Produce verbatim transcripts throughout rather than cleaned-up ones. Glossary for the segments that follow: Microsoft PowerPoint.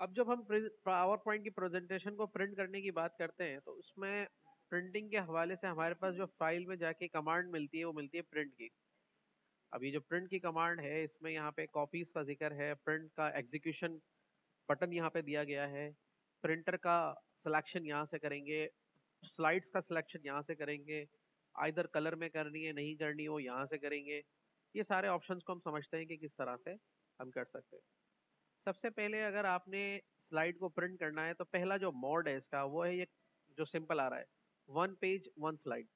अब जब हम पावर पॉइंट की प्रेजेंटेशन को प्रिंट करने की बात करते हैं तो उसमें प्रिंटिंग के हवाले से हमारे पास जो फाइल में जाके कमांड मिलती है वो मिलती है प्रिंट की। अब ये जो प्रिंट की कमांड है इसमें यहाँ पे कॉपीज का जिक्र है, प्रिंट का एग्जीक्यूशन बटन यहाँ पे दिया गया है, प्रिंटर का सिलेक्शन यहाँ से करेंगे, स्लाइड्स का सिलेक्शन यहाँ से करेंगे, आइदर कलर में करनी है नहीं करनी है वो यहाँ से करेंगे। ये सारे ऑप्शंस को हम समझते हैं कि किस तरह से हम कर सकते हैं। सबसे पहले अगर आपने स्लाइड को प्रिंट करना है तो पहला जो मोड है इसका वो है ये जो सिंपल आ रहा है वन पेज वन स्लाइड,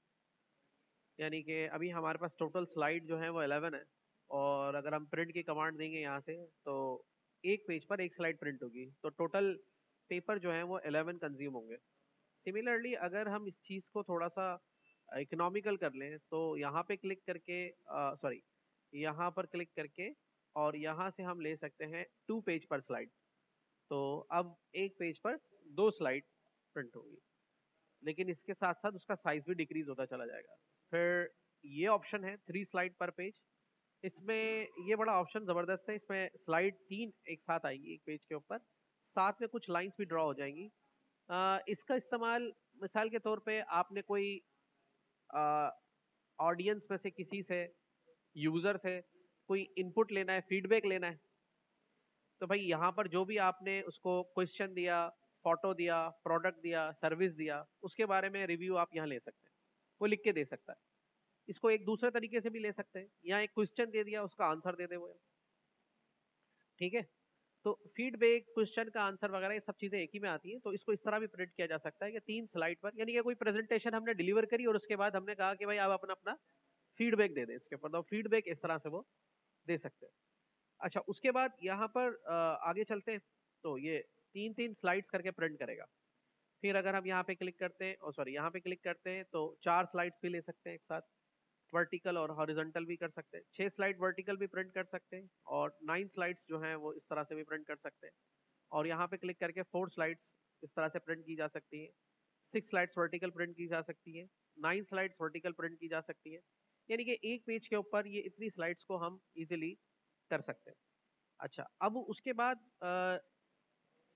यानी कि अभी हमारे पास टोटल स्लाइड जो है वो इलेवन है और अगर हम प्रिंट की कमांड देंगे यहाँ से तो एक पेज पर एक स्लाइड प्रिंट होगी, तो टोटल पेपर जो है वो इलेवन कंज्यूम होंगे। सिमिलरली अगर हम इस चीज़ को थोड़ा सा इकोनॉमिकल कर लें तो यहाँ पे क्लिक करके सॉरी यहाँ पर क्लिक करके और यहाँ से हम ले सकते हैं टू पेज पर स्लाइड, तो अब एक पेज पर दो स्लाइड प्रिंट होगी, लेकिन इसके साथ साथ उसका साइज भी डिक्रीज होता चला जाएगा। फिर ये ऑप्शन है थ्री स्लाइड पर पेज, इसमें ये बड़ा ऑप्शन ज़बरदस्त है, इसमें स्लाइड तीन एक साथ आएगी एक पेज के ऊपर, साथ में कुछ लाइंस भी ड्रॉ हो जाएंगी। आ, इसका इस्तेमाल मिसाल के तौर पे आपने कोई ऑडियंस में से किसी से यूज़र से कोई इनपुट लेना है, फीडबैक लेना है, तो भाई यहाँ पर जो भी आपने उसको क्वेश्चन दिया, फोटो दिया, प्रोडक्ट दिया, सर्विस दिया, उसके बारे में रिव्यू आप यहाँ ले सकते हैं, वो लिख के दे सकता है। इसको एक दूसरे तरीके से भी ले सकते हैं, यहाँ एक क्वेश्चन दे दिया उसका आंसर दे दे वो, ठीक है। तो फीडबैक, क्वेश्चन का आंसर वगैरह ये सब चीज़ें एक ही में आती हैं, तो इसको इस तरह भी प्रिंट किया जा सकता है कि तीन स्लाइड पर, यानी कि कोई प्रेजेंटेशन हमने डिलीवर करी और उसके बाद हमने कहा कि भाई आप अपना अपना फीडबैक दे दें इसके ऊपर, तो फीडबैक इस तरह से वो दे सकते हैं। अच्छा, उसके बाद यहाँ पर आगे चलते हैं तो ये तीन तीन स्लाइड्स करके प्रिंट करेगा। फिर अगर हम यहाँ पे क्लिक करते हैं और सॉरी यहाँ पे क्लिक करते हैं तो चार स्लाइड्स भी ले सकते हैं एक साथ, वर्टिकल और हॉरिजॉन्टल भी कर सकते हैं, छः स्लाइड वर्टिकल भी प्रिंट कर सकते हैं और नाइन स्लाइड्स जो हैं वो इस तरह से भी प्रिंट कर सकते हैं। और यहाँ पे क्लिक करके फोर स्लाइड्स इस तरह से प्रिंट की जा सकती है, सिक्स स्लाइड्स वर्टिकल प्रिंट की जा सकती है, नाइन स्लाइड्स वर्टिकल प्रिंट की जा सकती है, यानी कि एक पेज के ऊपर ये इतनी स्लाइड्स को हम इजीली कर सकते हैं। अच्छा, अब उसके बाद आ,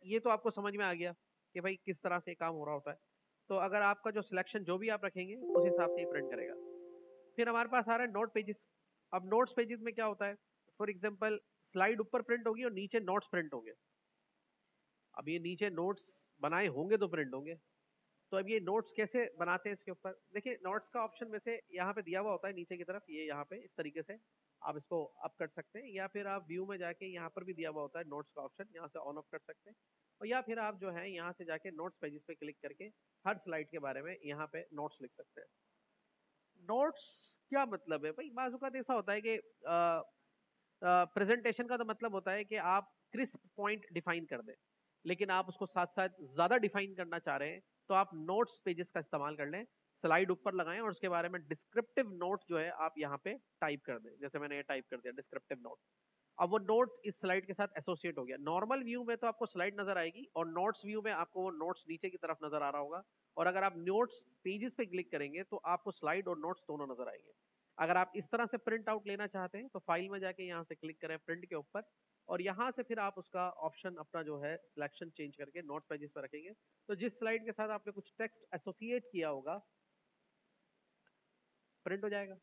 ये तो आपको समझ में आ गया कि भाई किस तरह से काम हो रहा होता है। तो अगर आपका जो सिलेक्शन जो भी आप रखेंगे उस हिसाब से ये प्रिंट करेगा। फिर हमारे पास आ रहा है नोट पेजेस। अब नोट्स पेजेस में क्या होता है, फॉर एग्जांपल स्लाइड ऊपर प्रिंट होगी और नीचे नोट्स प्रिंट होंगे। अब ये नीचे नोट्स बनाए होंगे तो प्रिंट होंगे, तो अब ये नोट्स कैसे बनाते हैं इसके ऊपर देखिए, नोट्स का ऑप्शन में से यहाँ पे दिया हुआ होता है नीचे की तरफ, ये यहाँ पे इस तरीके से आप इसको अप कर सकते हैं, या फिर आप व्यू में जाके यहाँ पर भी दिया हुआ होता है नोट्स का ऑप्शन, यहाँ से ऑन ऑफ कर सकते हैं, और या फिर आप जो है यहाँ से जाके नोट्स पेजेस पे क्लिक करके हर स्लाइड के बारे में यहाँ पे नोट्स लिख सकते हैं। नोट्स क्या मतलब है भाई, बाजुकात ऐसा होता है कि प्रेजेंटेशन का तो मतलब होता है कि आप क्रिस्प पॉइंट डिफाइन कर दें, लेकिन आप उसको साथ साथ ज़्यादा डिफाइन करना चाह रहे हैं तो आप नोट्स पेजेस का इस्तेमाल कर लें, स्लाइड ऊपर लगाएं और उसके बारे में डिस्क्रिप्टिव नोट जो है आप यहाँ पे टाइप कर दें, जैसे मैंने ये टाइप कर दिया डिस्क्रिप्टिव नोट। अब वो नोट इस स्लाइड के साथ एसोसिएट हो गया। नॉर्मल व्यू में तो आपको स्लाइड नजर आएगी और नोट्स व्यू में आपको वो नोट्स नीचे की तरफ नजर आ रहा होगा, और अगर आप नोट्स पेजेस पे क्लिक करेंगे तो आपको स्लाइड और नोट्स दोनों नजर आएंगे। अगर आप इस तरह से प्रिंट आउट लेना चाहते हैं तो फाइल में जाके यहाँ से क्लिक करें प्रिंट के ऊपर, और यहाँ से फिर आप उसका ऑप्शन अपना जो है सिलेक्शन चेंज करके नोट्स पेजेस पर रखेंगे, तो जिस स्लाइड के साथ आपने कुछ टेक्स्ट एसोसिएट किया होगा प्रिंट हो जाएगा,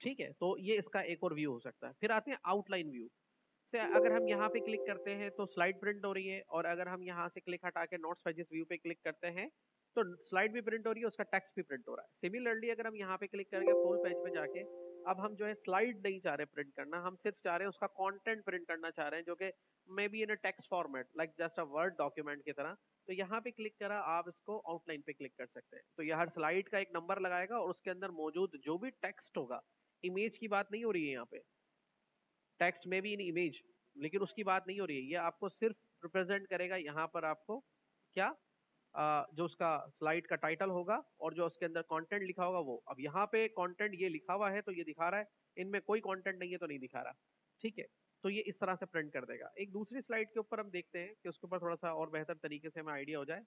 ठीक है। तो ये इसका एक और व्यू हो सकता है। फिर आते हैं आउटलाइन व्यू से, अगर हम यहाँ पे क्लिक करते हैं तो स्लाइड प्रिंट हो रही है, और अगर हम यहाँ से क्लिक हटा के नोट्स पेजेस व्यू पे क्लिक करते हैं तो स्लाइड भी प्रिंट हो रही है, उसका टेक्स्ट भी प्रिंट हो रहा है। सिमिलरली अगर हम यहाँ पे क्लिक करके फुल पेज पे जाके, अब हम जो है स्लाइड नहीं चाह रहे प्रिंट करना, हम सिर्फ चाह रहे हैं उसका कंटेंट प्रिंट करना चाह रहे हैं, जो कि maybe in a text format like just a word document की तरह, तो यहाँ पे क्लिक करा आप इसको आउटलाइन पे क्लिक कर सकते हैं। तो यह हर स्लाइड का एक नंबर लगाएगा और उसके अंदर मौजूद जो भी टेक्स्ट होगा, इमेज की बात नहीं हो रही है यहाँ पे, टेक्स्ट में भी इन इमेज, लेकिन उसकी बात नहीं हो रही है, ये आपको सिर्फ रिप्रेजेंट करेगा यहाँ पर आपको क्या आ, जो उसका स्लाइड का टाइटल होगा और जो उसके अंदर कंटेंट लिखा होगा वो। अब यहाँ पे कंटेंट ये लिखा हुआ है तो ये दिखा रहा है, इनमें कोई कंटेंट नहीं है तो नहीं दिखा रहा, ठीक है। तो ये इस तरह से प्रिंट कर देगा। एक दूसरी स्लाइड के ऊपर हम देखते हैं कि उसके ऊपर थोड़ा सा और बेहतर तरीके से हमें आइडिया हो जाए।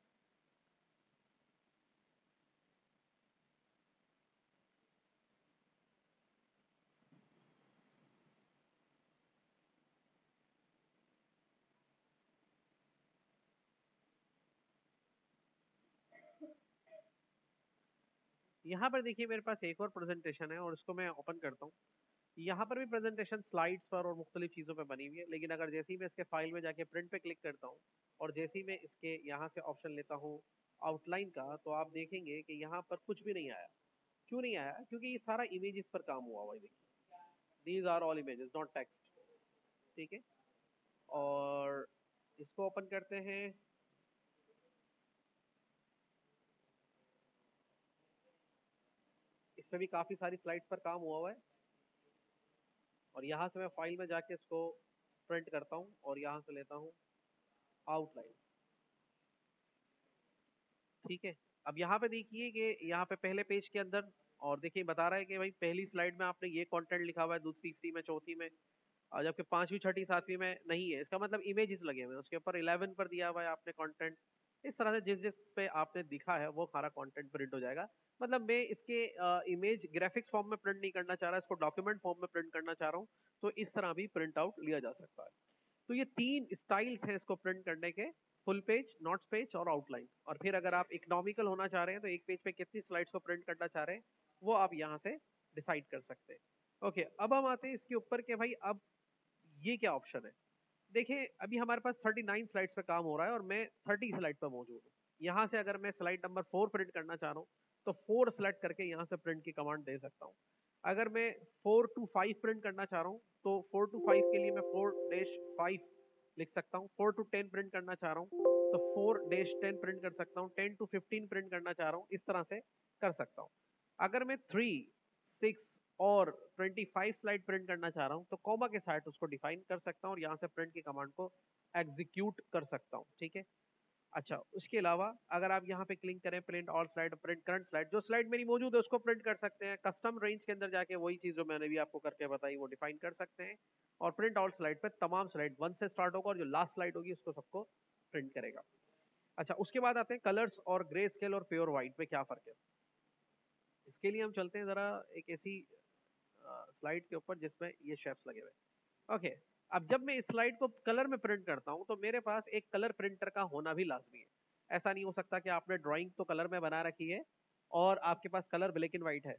यहाँ पर देखिए मेरे पास एक और प्रेजेंटेशन है और इसको मैं ओपन करता हूँ। यहाँ पर भी प्रेजेंटेशन स्लाइड्स पर और मुख्तलिफ चीज़ों पर बनी हुई है, लेकिन अगर जैसे ही मैं इसके फाइल में जाके प्रिंट पे क्लिक करता हूँ और जैसे ही मैं इसके यहाँ से ऑप्शन लेता हूँ आउटलाइन का, तो आप देखेंगे कि यहाँ पर कुछ भी नहीं आया। क्यों नहीं आया? क्योंकि ये सारा इमेजेस पर काम हुआ हुआ है। देखिए these are all images not text, ठीक है। और इसको ओपन करते हैं, इसमें भी काफ़ी सारी स्लाइड्स पर काम हुआ हुआ है और यहाँ से मैं फाइल में जाके इसको प्रिंट करता हूँ और यहाँ से लेता हूँ आउटलाइन, ठीक है। अब यहाँ पे देखिए कि यहाँ पे पहले पेज के अंदर और देखिए बता रहा है कि भाई पहली स्लाइड में आपने ये कंटेंट लिखा हुआ है, दूसरी तीसरी में, चौथी में, जबकि पांचवी छठी सातवीं में नहीं है। इसका मतलब इमेजेस लगे हुए हैं, उसके ऊपर इलेवन पर दिया हुआ है आपने कंटेंट। इस तरह से जिस जिस पे आपने दिखा है वो सारा कंटेंट प्रिंट हो जाएगा। मतलब मैं इसके इमेज ग्राफिक्स फॉर्म में प्रिंट नहीं करना चाह रहा, इसको डॉक्यूमेंट फॉर्म में प्रिंट करना चाह रहा हूँ, तो इस तरह भी प्रिंट आउट लिया जा सकता है। तो ये तीन स्टाइल्स हैं इसको प्रिंट करने के, फुल पेज, नॉट पेज और आउटलाइन। और फिर अगर आप इकोनॉमिकल होना चाह रहे हैं तो एक पेज पे कितनी स्लाइड्स को प्रिंट करना चाह रहे हैं वो आप यहाँ से डिसाइड कर सकते हैं। ओके, अब हम आते हैं इसके ऊपर के भाई अब ये क्या ऑप्शन है। देखिए अभी हमारे पास उनतालीस स्लाइड्स पे काम हो रहा है और मैं तीस स्लाइड पर मौजूद हूँ। यहाँ से अगर मैं स्लाइड नंबर फोर प्रिंट करना चाह रहा हूँ तो फोर सेलेक्ट करके यहाँ से प्रिंट की कमांड दे सकता हूँ। अगर मैं फोर टू फाइव प्रिंट करना चाह रहा हूँ तो फोर टू फाइव के लिए मैं फोर डैश फाइव लिख सकता हूँ। फोर टू टेन प्रिंट करना चाह रहा हूँ तो फोर डैश टेन प्रिंट कर सकता हूँ। टेन टू फिफ्टीन प्रिंट करना चाह रहा हूँ, इस तरह से कर सकता हूँ। अगर मैं थ्री सिक्स और ट्वेंटी फाइव स्लाइड प्रिंट करना चाह रहा हूँ तो कॉमा के साथ उसको डिफाइन कर सकता हूँ और यहाँ से प्रिंट की कमांड को एग्जीक्यूट कर सकता हूँ, ठीक है। अच्छा, उसके अलावा अगर आप यहाँ पे क्लिक करें प्रिंट और स्लाइड, प्रिंट करंट स्लाइड, जो स्लाइड मेरी मौजूद है उसको प्रिंट कर सकते हैं। कस्टम रेंज के अंदर जाके वही चीज़ जो मैंने भी आपको करके बताई वो डिफाइन कर सकते हैं। और प्रिंट आउट स्लाइड पर तमाम स्लाइड वन से स्टार्ट होगा और जो लास्ट स्लाइड होगी उसको सबको प्रिंट करेगा। अच्छा, उसके बाद आते हैं कलर्स और ग्रे स्केल और प्योर वाइट में क्या फ़र्क है। इसके लिए हम चलते हैं ज़रा एक ऐसी स्लाइड के ऊपर जिसमें ये शेप्स लगे हुए। ओके, अब जब मैं इस स्लाइड को कलर में प्रिंट करता हूँ तो मेरे पास एक कलर प्रिंटर का होना भी लाजमी है। ऐसा नहीं हो सकता कि आपने ड्राइंग तो कलर में बना रखी है और आपके पास कलर ब्लैक एंड वाइट है,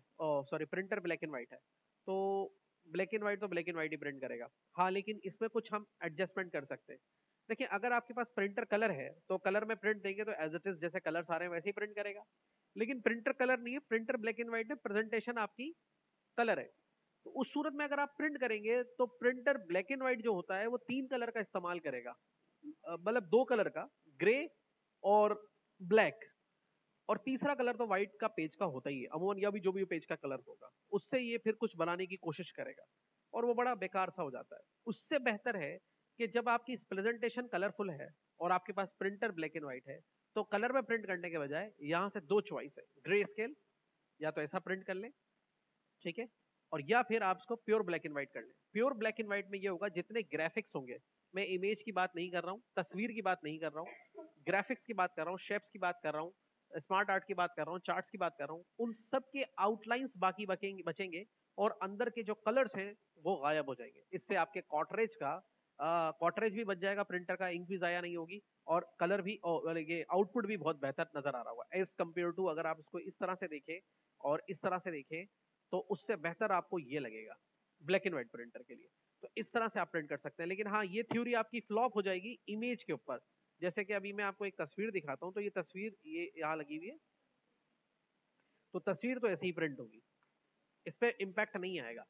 sorry printer black and white है, तो ब्लैक एंड वाइट तो ब्लैक एंड वाइट ही प्रिंट करेगा। हाँ, लेकिन इसमें कुछ हम एडजस्टमेंट कर सकते हैं। देखिए अगर आपके पास प्रिंटर कलर है तो कलर में प्रिंट देंगे तो एज इट इज जैसे कलर सारे वैसे ही प्रिंट करेगा, लेकिन प्रिंटर कलर नहीं है, प्रिंटर ब्लैक एंड वाइट है, प्रेजेंटेशन आपकी कलर है। तो उस सूरत में अगर आप प्रिंट करेंगे तो प्रिंटर ब्लैक एंड वाइट जो होता है वो तीन कलर का इस्तेमाल करेगा, मतलब दो कलर का, ग्रे और ब्लैक, और तीसरा कलर तो वाइट का पेज का होता ही है अमूमन, या भी जो भी पेज का कलर होगा उससे ये फिर कुछ बनाने की कोशिश करेगा और वो बड़ा बेकार सा हो जाता है। उससे बेहतर है कि जब आपकी प्रेजेंटेशन कलरफुल है और आपके पास प्रिंटर ब्लैक एंड वाइट है तो कलर में प्रिंट करने के बजाय यहाँ से दो चॉइस है, ग्रे स्केल या तो ऐसा प्रिंट कर लें, ठीक है, और या फिर आप इसको प्योर ब्लैक एंड वाइट कर लें। प्योर ब्लैक एंड वाइट में ये होगा जितने ग्राफिक्स होंगे, मैं इमेज की बात नहीं कर रहा हूँ, तस्वीर की बात नहीं कर रहा हूँ, ग्राफिक्स की बात कर रहा हूँ, शेप्स की बात कर रहा हूँ, स्मार्ट आर्ट की बात कर रहा हूँ, चार्ट्स की बात कर रहा हूँ, उन सब के आउटलाइंस बाकी बचेंगे और अंदर के जो कलर्स हैं वो गायब हो जाएंगे। इससे आपके कॉटरेज का कॉटरेज भी बच जाएगा, प्रिंटर का इंक भी ज़ाया नहीं होगी और कलर भी, ये आउटपुट भी बहुत बेहतर नज़र आ रहा होगा एज कम्पेयर टू अगर आप इसको इस तरह से देखें और इस तरह से देखें तो उससे बेहतर आपको ये लगेगा ब्लैक एंड वाइट प्रिंटर के लिए। तो इस तरह से आप प्रिंट कर सकते हैं, लेकिन हाँ ये थ्योरी आपकी फ्लॉप हो जाएगी इमेज के ऊपर। जैसे कि अभी मैं आपको एक तस्वीर दिखाता हूँ, तो ये तस्वीर ये यहाँ लगी हुई है, तो तस्वीर तो ऐसे ही प्रिंट होगी, इस पर इम्पैक्ट नहीं आएगा,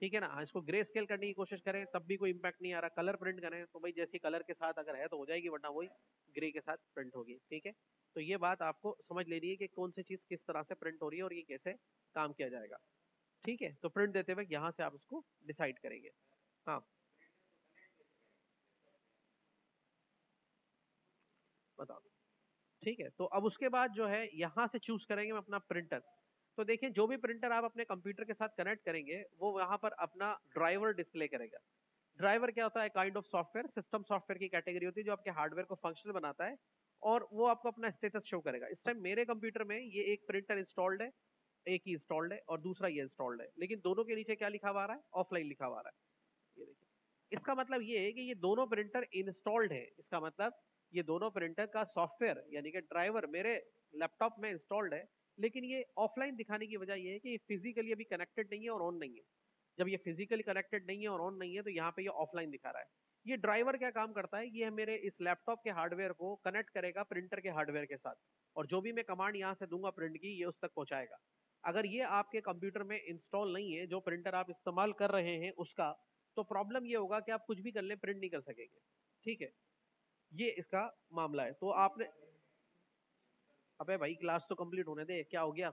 ठीक है ना। हाँ, इसको ग्रे स्केल करने की कोशिश करें तब भी कोई इम्पैक्ट नहीं आ रहा। कलर प्रिंट करें तो भाई जैसी कलर के साथ अगर है तो हो जाएगी, वरना वही ग्रे के साथ प्रिंट होगी, ठीक है। तो ये बात आपको समझ लेनी है कि कौन सी चीज़ किस तरह से प्रिंट हो रही है और ये कैसे काम किया जाएगा, ठीक है। तो प्रिंट देते वक्त यहाँ से आप उसको डिसाइड करेंगे। हाँ, बता दो, ठीक है। तो अब उसके बाद जो है यहाँ से चूज करेंगे मैं अपना प्रिंटर। तो देखें जो भी प्रिंटर आप अपने कंप्यूटर के साथ कनेक्ट करेंगे वो यहाँ पर अपना ड्राइवर डिस्प्ले करेगा। ड्राइवर क्या होता है? Kind of software, system software की कैटेगरी होती है जो आपके हार्डवेयर को फंक्शनल बनाता है और वो आपको अपना स्टेटस शो करेगा। इस टाइम मेरे कंप्यूटर में ये एक प्रिंटर इंस्टॉल्ड है, एक ही इंस्टॉल्ड है और दूसरा ये इंस्टॉल्ड है, लेकिन दोनों के नीचे क्या लिखा हुआ आ रहा है? ऑफलाइन लिखा हुआ आ रहा है। ये देखिए, इसका मतलब ये है कि ये दोनों प्रिंटर इंस्टॉल्ड है। इसका मतलब ये दोनों प्रिंटर का सॉफ्टवेयर यानी कि ड्राइवर मेरे लैपटॉप में इंस्टॉल्ड है, लेकिन ये ऑफलाइन दिखाने की वजह ये है कि ये फिजिकली अभी कनेक्टेड नहीं है और ऑन नहीं है। जब ये फिजिकली कनेक्टेड नहीं है और ऑन नहीं है तो यहाँ पे ये ऑफलाइन दिखा रहा है। ये ड्राइवर क्या काम करता है, ये मेरे इस लैपटॉप के हार्डवेयर को कनेक्ट करेगा प्रिंटर के हार्डवेयर के साथ, और जो भी मैं कमांड यहाँ से दूंगा प्रिंट की ये उस तक पहुँचाएगा। अगर ये आपके कंप्यूटर में इंस्टॉल नहीं है, जो प्रिंटर आप इस्तेमाल कर रहे हैं उसका, तो प्रॉब्लम ये होगा कि आप कुछ भी कर लें प्रिंट नहीं कर सकेंगे। ठीक है, ये इसका मामला है। तो आपने, अबे भाई क्लास तो कंप्लीट होने दे, क्या हो गया,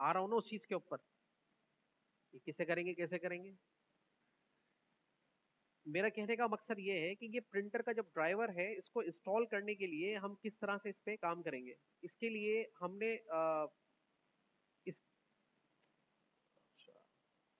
आ रहा हूं ना उस चीज के ऊपर, ये किसे करेंगे कैसे करेंगे। मेरा कहने का मकसद ये है कि ये प्रिंटर का जब ड्राइवर है, इसको इंस्टॉल करने के लिए हम किस तरह से इस पे काम करेंगे। इसके लिए हमने आ, इस